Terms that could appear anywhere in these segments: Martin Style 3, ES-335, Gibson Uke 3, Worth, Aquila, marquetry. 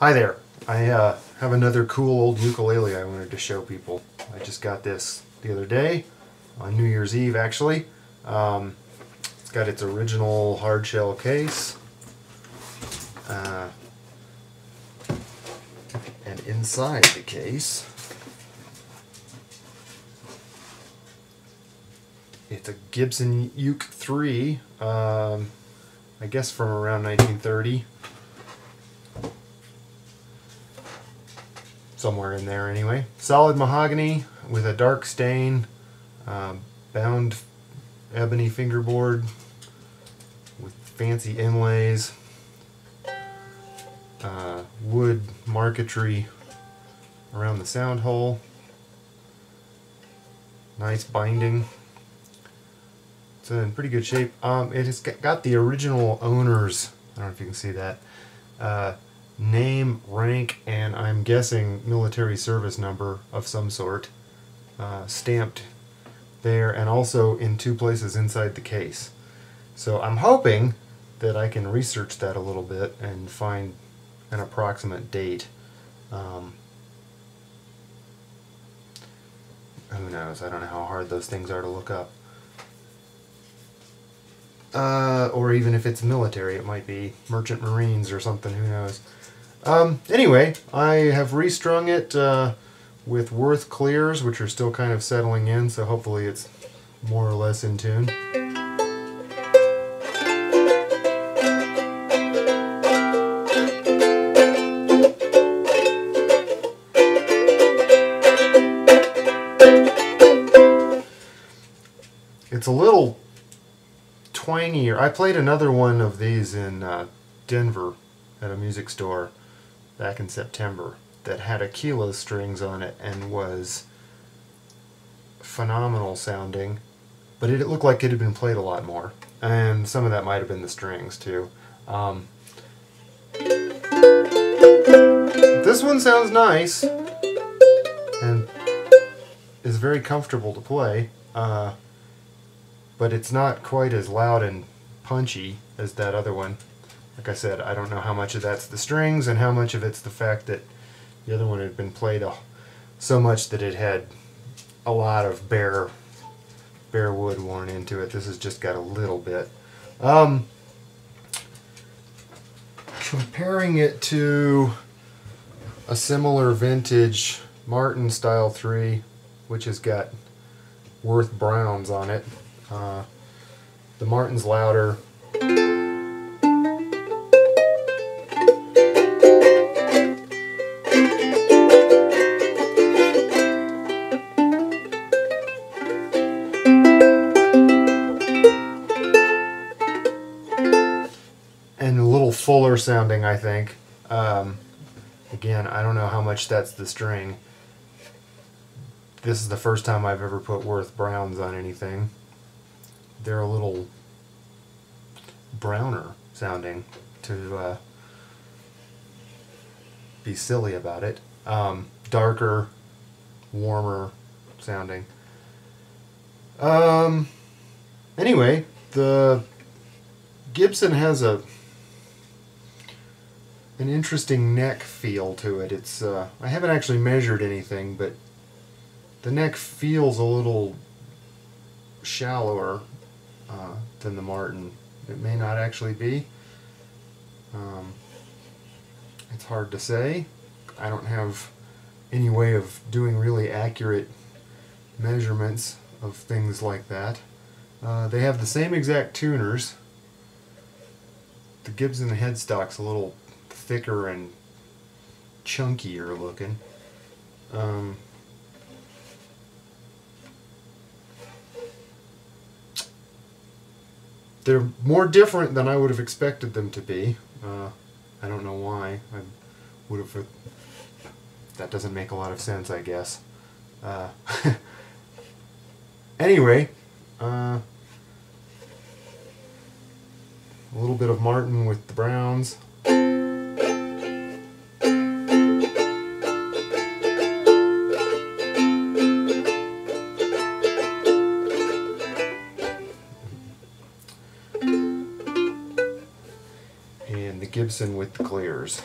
Hi there. I have another cool old ukulele I wanted to show people. I just got this the other day, on New Year's Eve actually. It's got its original hardshell case, and inside the case it's a Gibson Uke 3, I guess from around 1930. Somewhere in there anyway. Solid mahogany with a dark stain, bound ebony fingerboard with fancy inlays, wood marquetry around the sound hole, nice binding. It's in pretty good shape. It has got the original owner's, I don't know if you can see that, name, rank, and I'm guessing military service number of some sort stamped there, and also in two places inside the case. So I'm hoping that I can research that a little bit and find an approximate date. Who knows? I don't know how hard those things are to look up. Or even if it's military, it might be merchant marines or something, who knows. Anyway, I have restrung it with Worth clears, which are still kind of settling in, so hopefully it's more or less in tune. It's a little twangier. I played another one of these in Denver at a music store back in September that had Aquila strings on it and was phenomenal sounding, but it looked like it had been played a lot more, and some of that might have been the strings too. This one sounds nice and is very comfortable to play, but it's not quite as loud and punchy as that other one. Like I said, I don't know how much of that's the strings and how much of it's the fact that the other one had been played so much that it had a lot of bare wood worn into it. This has just got a little bit. Comparing it to a similar vintage Martin Style 3, which has got Worth Browns on it. The Martin's louder. And a little fuller sounding, I think. Again, I don't know how much that's the string. This is the first time I've ever put Worth Browns on anything. They're a little browner sounding, to be silly about it. Darker, warmer sounding. Anyway, the Gibson has an interesting neck feel to it. It's I haven't actually measured anything, but the neck feels a little shallower than the Martin. It may not actually be. It's hard to say. I don't have any way of doing really accurate measurements of things like that. They have the same exact tuners. The Gibson headstock's a little thicker and chunkier looking. They're more different than I would have expected them to be. I don't know why. I would have. That doesn't make a lot of sense, I guess. Anyway, a little bit of Martin with the Browns. And the Gibson with the clears.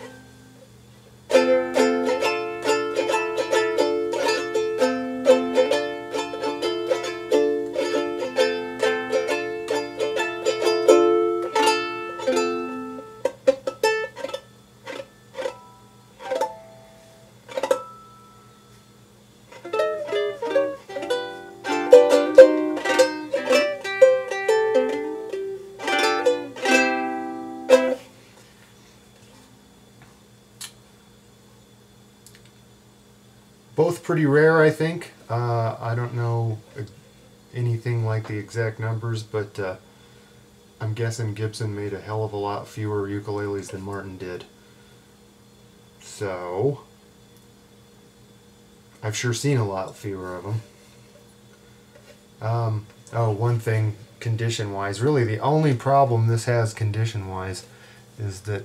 Both pretty rare, I think. I don't know anything like the exact numbers, but I'm guessing Gibson made a hell of a lot fewer ukuleles than Martin did. So, I've sure seen a lot fewer of them. Oh, one thing condition-wise, really the only problem this has condition-wise is that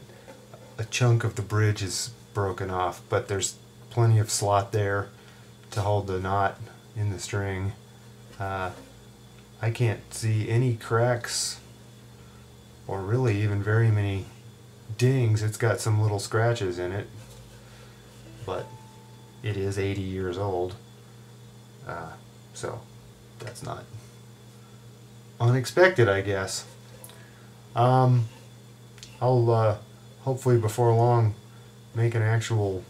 a chunk of the bridge is broken off, but there's plenty of slot there to hold the knot in the string. I can't see any cracks or really even very many dings. It's got some little scratches in it, but it is 80 years old, so that's not unexpected, I guess. I'll hopefully before long make an actual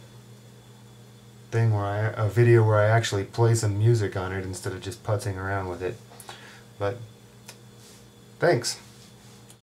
thing where a video where I actually play some music on it instead of just putzing around with it. But thanks.